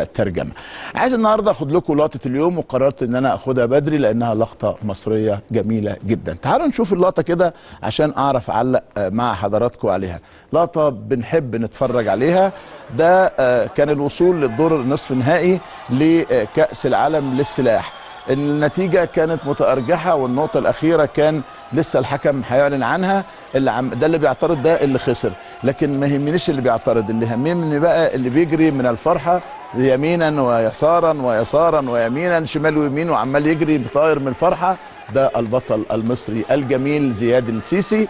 الترجمة. عايز النهارده اخد لكم لقطة اليوم، وقررت ان انا اخدها بدري لانها لقطة مصرية جميلة جدا. تعالوا نشوف اللقطة كده عشان اعرف اعلق مع حضراتكم عليها. لقطة بنحب نتفرج عليها. ده كان الوصول للدور النصف النهائي لكأس العالم للسلاح. النتيجة كانت متأرجحة والنقطة الأخيرة كان لسه الحكم هيعلن عنها. ده اللي بيعترض ده اللي خسر، لكن ما يهمنيش اللي بيعترض، اللي يهمني بقى اللي بيجري من الفرحة يمينا ويسارا ويسارا ويمينا شمال ويمين وعمال يجري بطاير من الفرحة. ده البطل المصري الجميل زياد السيسي.